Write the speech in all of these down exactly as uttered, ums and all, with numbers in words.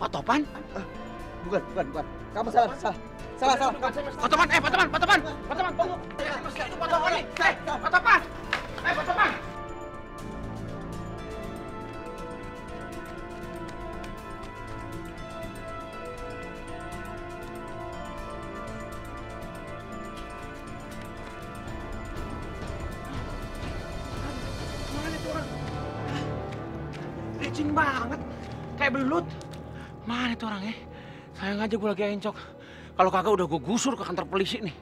Pak Topan? Uh, bukan, bukan, bukan. Kamu salah, salah. Salah, salah. Pak Topan, eh Pak Topan, Pak Topan. Pak Topan, tunggu. Itu Pak Topan nih. Eh, Pak Topan. Eh, Pak Topan. Licin banget, kayak belut. Mana itu orangnya? Sayang aja gue lagi encok. Kalau kagak udah gue gusur ke kantor polisi nih.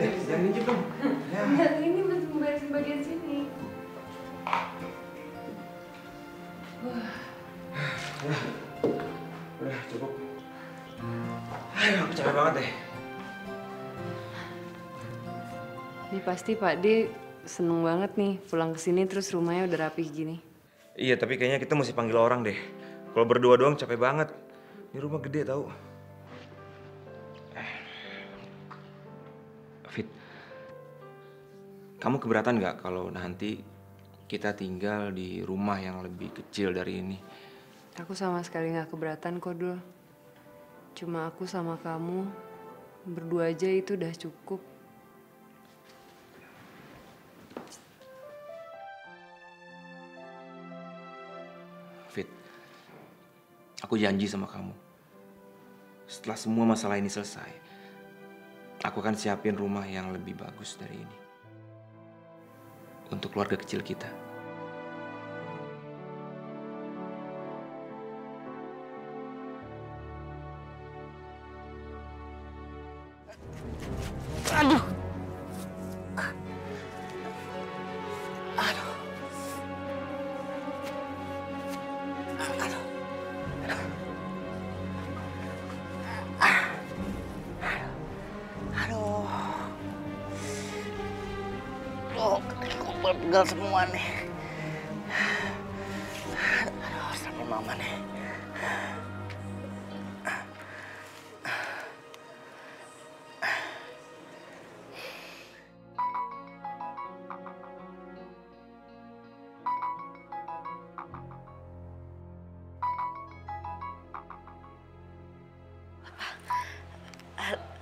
Jangan minjem dong. Yang ini masih memberesin bagian sini. Wah. Udah, udah cukup. Ayo, aku capek banget deh. Ini pasti Pak D seneng banget nih pulang ke sini terus rumahnya udah rapi gini. Iya, tapi kayaknya kita mesti panggil orang deh. Kalau berdua doang capek banget. Ini rumah gede tau. Fit, kamu keberatan nggak kalau nanti kita tinggal di rumah yang lebih kecil dari ini? Aku sama sekali nggak keberatan kok, Dul. Cuma aku sama kamu berdua aja itu udah cukup. Fit, aku janji sama kamu. Setelah semua masalah ini selesai, aku akan siapin rumah yang lebih bagus dari ini. Untuk keluarga kecil kita. Aduh. Aduh. Aduh. Pegal semua nih. Aduh, harus telepon mama nih.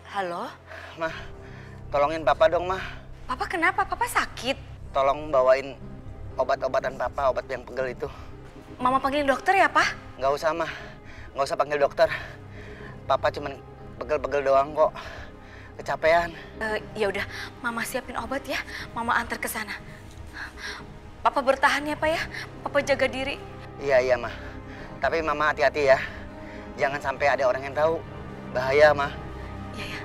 Halo? Ma, tolongin Papa dong, Ma. Papa kenapa? Papa sakit? Tolong bawain obat-obatan Papa, obat yang pegel itu. Mama panggil dokter ya, Pak? Nggak usah, Ma. Nggak usah panggil dokter. Papa cuman pegel-pegel doang kok. Kecapean. Uh, ya udah, Mama siapin obat ya. Mama antar ke sana. Papa bertahan ya, Pak ya. Papa jaga diri. Iya, iya, Ma. Tapi Mama hati-hati ya. Jangan sampai ada orang yang tahu. Bahaya, Ma. Iya, iya.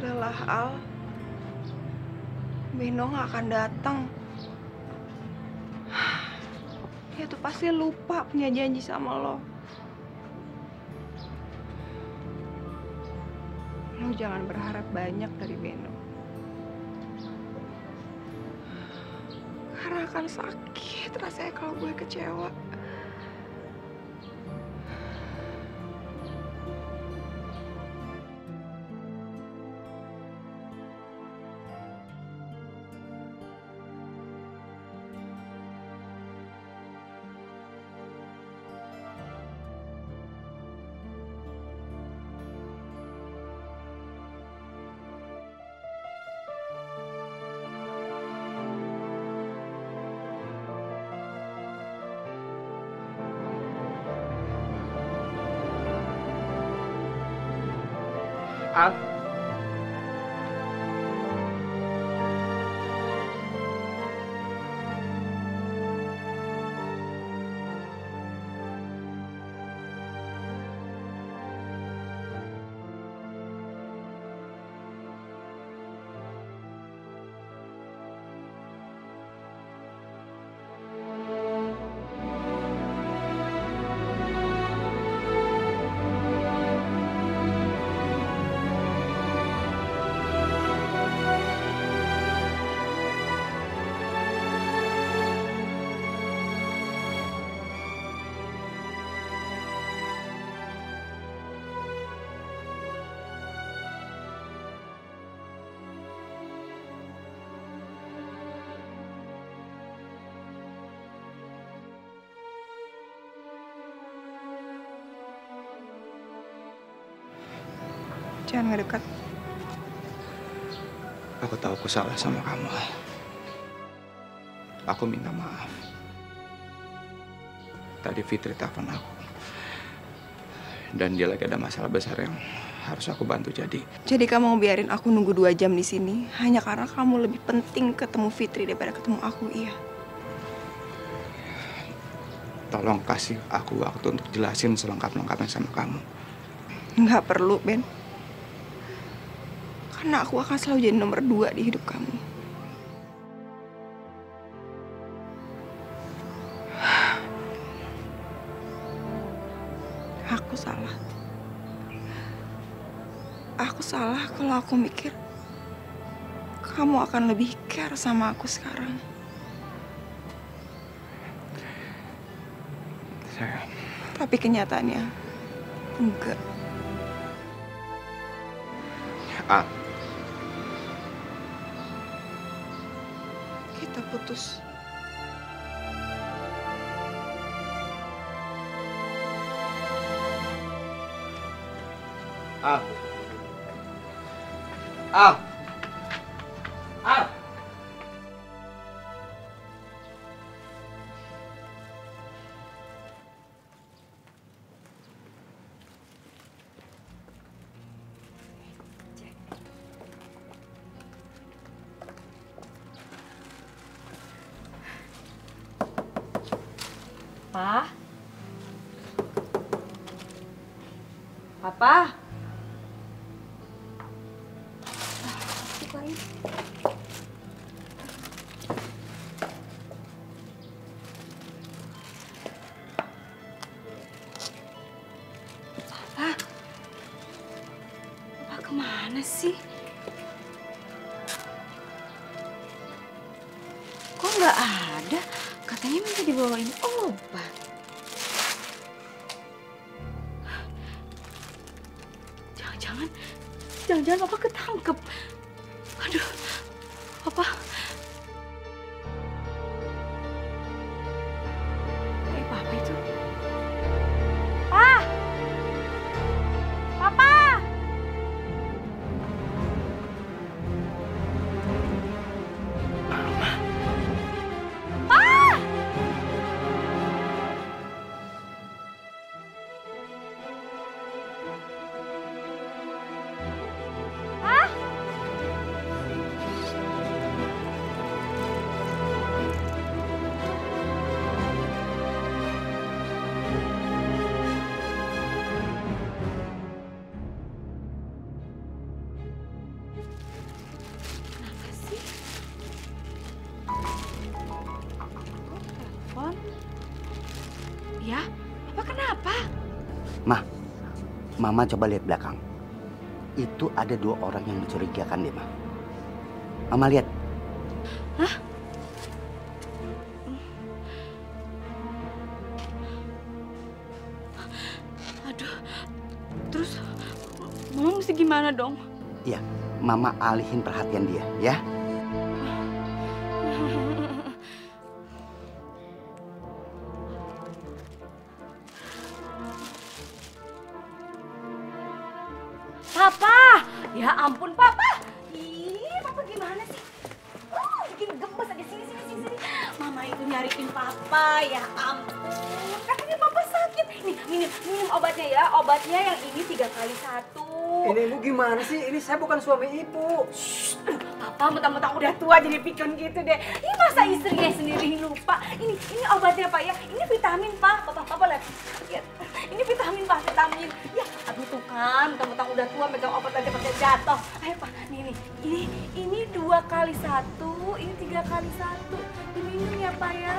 Udahlah, Al. Beno nggak akan datang. Dia tuh pasti lupa punya janji sama lo. Lo jangan berharap banyak dari Beno. Karena akan sakit rasanya kalau gue kecewa. Al. Jangan ngedekat. Aku tahu aku salah sama kamu. Aku minta maaf. Tadi Fitri telepon aku. Dan dia lagi ada masalah besar yang harus aku bantu jadi. Jadi kamu biarin aku nunggu dua jam di sini hanya karena kamu lebih penting ketemu Fitri daripada ketemu aku, iya? Tolong kasih aku waktu untuk jelasin selengkap-lengkapnya sama kamu. Nggak perlu, Ben. Karena aku akan selalu jadi nomor dua di hidup kamu. Aku salah. Aku salah kalau aku mikir kamu akan lebih care sama aku sekarang. Sayang. Tapi kenyataannya enggak. Ah. Kita putus. Al. Al. Al. Papa? Papa? Papa? Papa kemana sih? Kok nggak ada? Katanya minta dibawain obat. Jangan-jangan, jangan-jangan Papa ketangkep. Aduh, Papa. Eh, Papa itu. Ah! Papa! Ya, Papa kenapa? Ma, Mama coba lihat belakang. Itu ada dua orang yang mencurigakan deh, Ma. Mama lihat. Hah? Aduh, terus Mama mesti gimana dong? Ya, Mama alihin perhatian dia, ya. Papa, ya ampun Papa, ih Papa gimana sih? Uh, bikin gemes aja sini sini sini sini. Mama itu nyariin Papa, ya ampun. Katanya Papa sakit. Nih minum minum obatnya ya, obatnya yang ini tiga kali satu. Ini ibu gimana sih? Ini saya bukan suami ibu. Shhh, papa mentang-mentang udah tua jadi pikun gitu deh. Ini masa istrinya sendiri lupa. Ini ini obatnya pak ya. Ini vitamin pak. Papa papa lihat. Lihat. Ini vitamin pak, vitamin. Ya, aduh tuh kan, mentang-mentang udah tua megang obat aja pakai jatuh. Ayo pak, nih nih. Ini ini dua kali satu, ini tiga kali satu. Diminum ya pak ya.